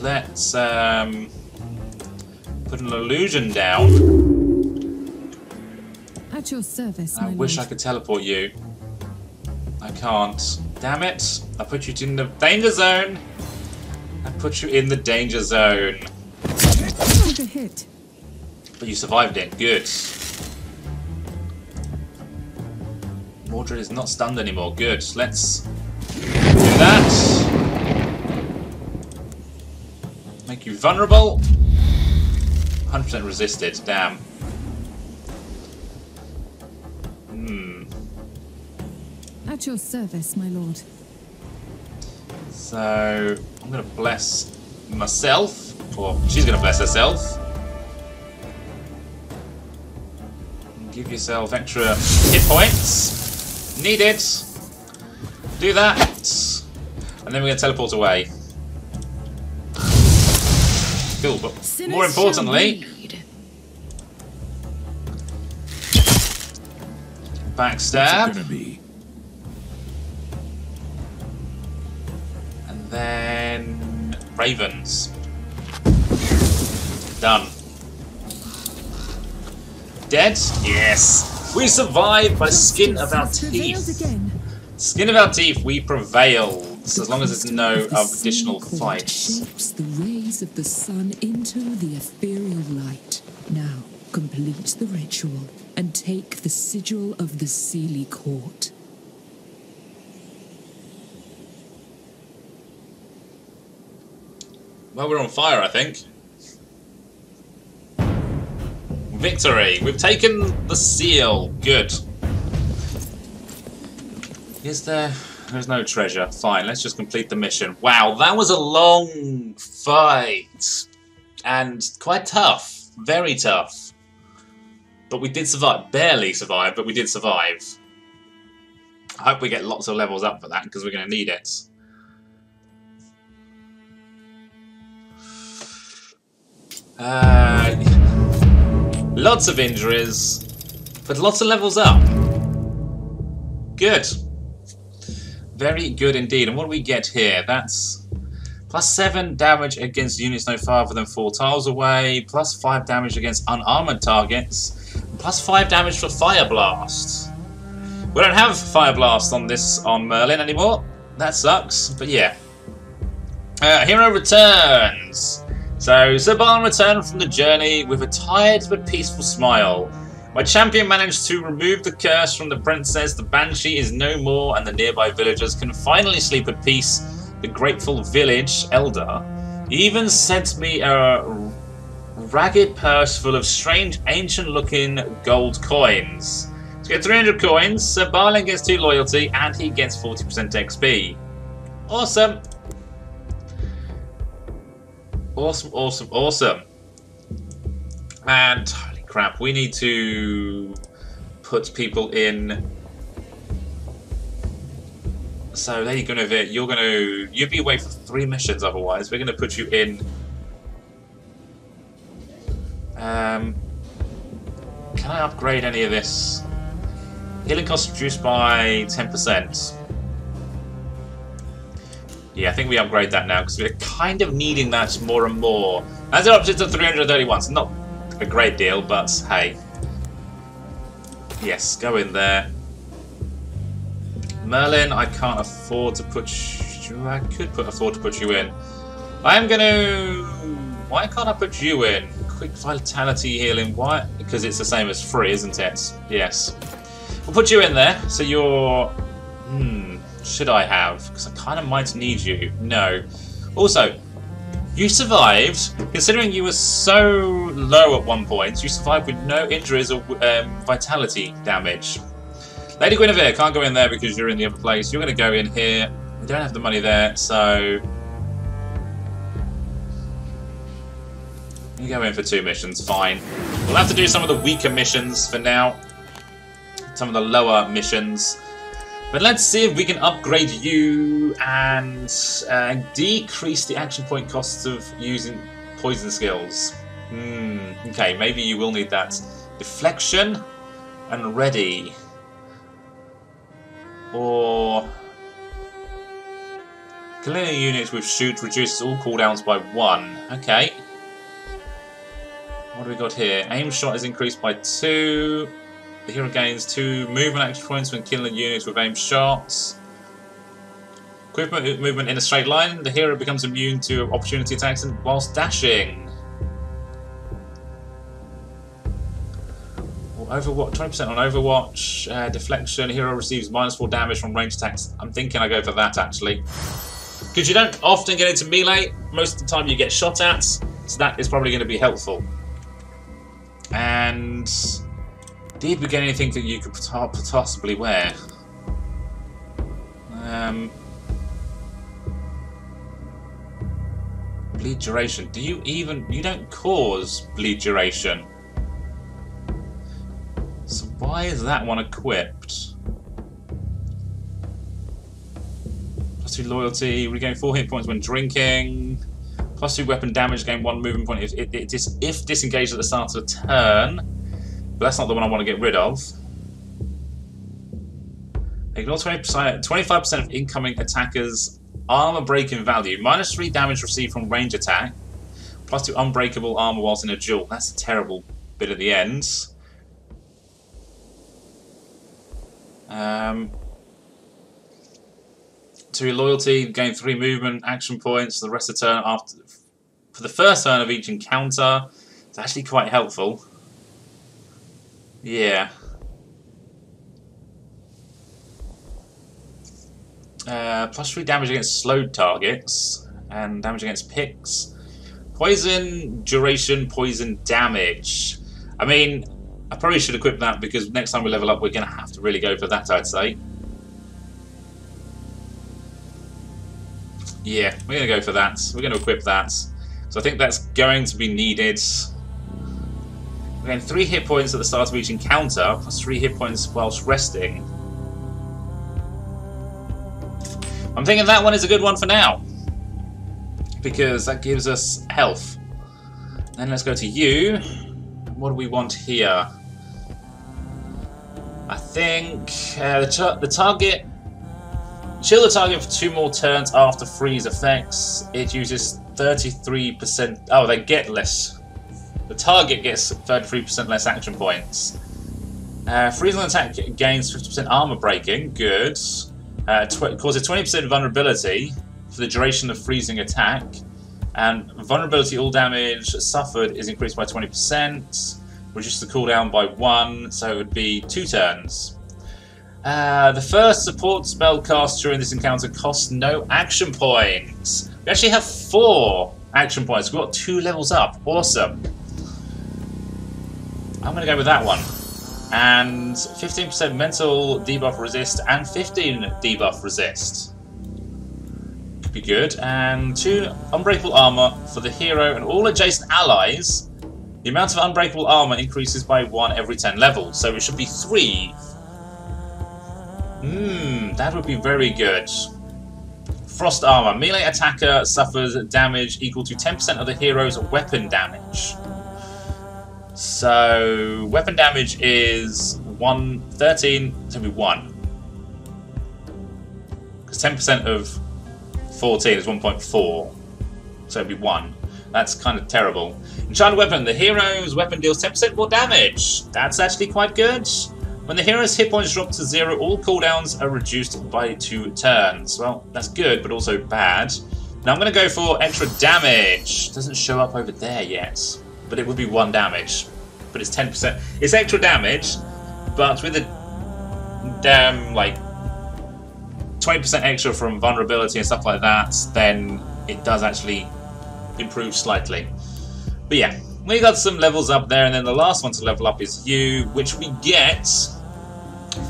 Let's um, put an illusion down. At your service. I wish I could teleport you. I can't. Damn it. I put you in the danger zone. I put you in the danger zone. Take a hit. But you survived it. Good. Mordred is not stunned anymore. Good. Let's do that. Make you vulnerable. one hundred percent resisted. Damn. Hmm. At your service, my lord. So, I'm going to bless myself, or she's going to bless herself. Give yourself extra hit points. Need it. Do that. And then we're going to teleport away. Cool, but more importantly... Backstab. Then Ravens. Done. Dead? Yes. We survived by the skin of our teeth. Skin of our teeth, we prevailed. As long as there's no additional fights. Shapes the rays of the sun into the ethereal light. Now complete the ritual and take the sigil of the Seelie Court. Well, we're on fire, I think. Victory! We've taken the seal. Good. Is there... There's no treasure. Fine, let's just complete the mission. Wow, that was a long fight. And quite tough. Very tough. But we did survive. Barely survive, but we did survive. I hope we get lots of levels up for that, because we're going to need it. Uh, lots of injuries, but lots of levels up. Good. Very good indeed. And what do we get here? That's plus seven damage against units no farther than four tiles away, plus five damage against unarmored targets, plus five damage for Fire Blast. We don't have Fire Blast on this on Merlin anymore. That sucks, but yeah. Uh, Hero returns. So, Sir Balin returned from the journey with a tired but peaceful smile. My champion managed to remove the curse from the princess, the banshee is no more, and the nearby villagers can finally sleep at peace. The grateful village elder even sent me a ragged purse full of strange, ancient-looking gold coins. To get three hundred coins, Sir Balin gets two loyalty, and he gets forty percent X P. Awesome! Awesome, awesome, awesome. And holy crap, we need to put people in. So Lady Guinevere, you're going to... You'll be away for three missions otherwise. We're going to put you in... Um, can I upgrade any of this? Healing cost reduced by ten percent. Yeah, I think we upgrade that now, because we're kind of needing that more and more. That's an option to three hundred thirty-one, so not a great deal, but hey. Yes, go in there. Merlin, I can't afford to put you... I could put, afford to put you in. I'm going to... Why can't I put you in? Quick Vitality Healing, why? Because it's the same as free, isn't it? Yes. We'll put you in there, so you're... Hmm... Should I have? Because I kind of might need you. No. Also, you survived, considering you were so low at one point, you survived with no injuries or um, vitality damage. Lady Guinevere, can't go in there because you're in the other place. You're going to go in here. We don't have the money there, so... you go in for two missions, fine. We'll have to do some of the weaker missions for now. Some of the lower missions. But let's see if we can upgrade you and uh, decrease the action point costs of using poison skills. Hmm, okay, maybe you will need that. Deflection and ready. Or... clear units with shoot reduces all cooldowns by one. Okay. What do we got here? Aim shot is increased by two. The hero gains two movement action points when killing units with aim shots. Quick movement in a straight line. The hero becomes immune to opportunity attacks whilst dashing. Or Overwatch, twenty percent on Overwatch. Uh, deflection. Hero receives minus four damage from ranged attacks. I'm thinking I go for that actually, because you don't often get into melee. Most of the time you get shot at, so that is probably going to be helpful. And. Did we get anything that you could possibly wear? Um, bleed duration. Do you even... you don't cause bleed duration. So why is that one equipped? Plus two loyalty. Regain four hit points when drinking. Plus two weapon damage. Gain one movement point if, it, it is, if disengaged at the start of a turn. But that's not the one I want to get rid of. Ignore twenty-five percent of incoming attackers' armor breaking value. Minus three damage received from range attack. Plus two unbreakable armor whilst in a duel. That's a terrible bit at the end. Um, two loyalty, gain three movement action points for the rest of the turn after for the first turn of each encounter. It's actually quite helpful. Yeah. Uh, plus three damage against slowed targets and damage against picks. Poison, duration, poison damage. I mean, I probably should equip that because next time we level up, we're going to have to really go for that, I'd say. Yeah, we're going to go for that. We're going to equip that. So I think that's going to be needed. Again, three hit points at the start of each encounter, plus three hit points whilst resting. I'm thinking that one is a good one for now, because that gives us health. Then let's go to you. What do we want here? I think uh, the, tar the target... chill the target for two more turns after freeze effects. It uses thirty-three percent... oh, they get less... the target gets thirty-three percent less action points. Uh, freeze on attack gains fifty percent armor breaking, good. Uh, tw causes twenty percent vulnerability for the duration of freezing attack. And vulnerability, all damage suffered is increased by twenty percent. Reduces the cooldown by one, so it would be two turns. Uh, the first support spell cast during this encounter costs no action points. We actually have four action points. We've got two levels up, awesome. I'm going to go with that one. And fifteen percent mental debuff resist and fifteen debuff resist. Could be good. And two unbreakable armor for the hero and all adjacent allies. The amount of unbreakable armor increases by one every ten levels. So it should be three. Hmm, that would be very good. Frost armor. Melee attacker suffers damage equal to ten percent of the hero's weapon damage. So, weapon damage is one thirteen, it's going to be one. Because ten percent of fourteen is one point four, so it would be one. That's kind of terrible. Enchanted weapon. The hero's weapon deals ten percent more damage. That's actually quite good. When the hero's hit points drop to zero, all cooldowns are reduced by two turns. Well, that's good, but also bad. Now I'm going to go for extra damage. Doesn't show up over there yet. But it would be one damage, but it's ten percent. It's extra damage, but with a damn like twenty percent extra from vulnerability and stuff like that, then it does actually improve slightly. But yeah, we got some levels up there, and then the last one to level up is you, which we get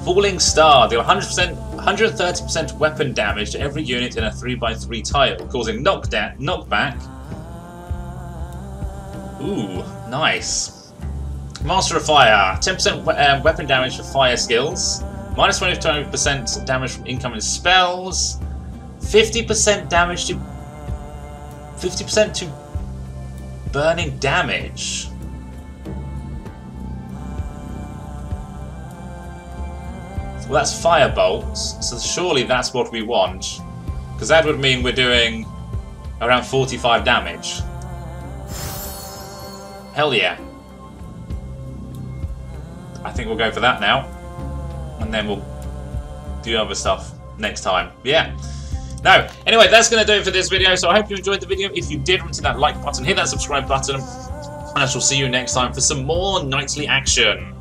Falling Star, deal one hundred percent, one hundred thirty percent weapon damage to every unit in a three by three tile, causing knockdown, knockback. Ooh, nice. Master of Fire, ten percent we uh, weapon damage for fire skills, minus twenty percent damage from incoming spells, fifty percent damage to fifty percent to burning damage. Well, that's firebolts, so surely that's what we want, because that would mean we're doing around forty-five damage. Hell yeah. I think we'll go for that now, and then we'll do other stuff next time. Yeah. No, anyway, that's going to do it for this video, so I hope you enjoyed the video. If you did, hit that like button, hit that subscribe button, and I shall see you next time for some more knightly action.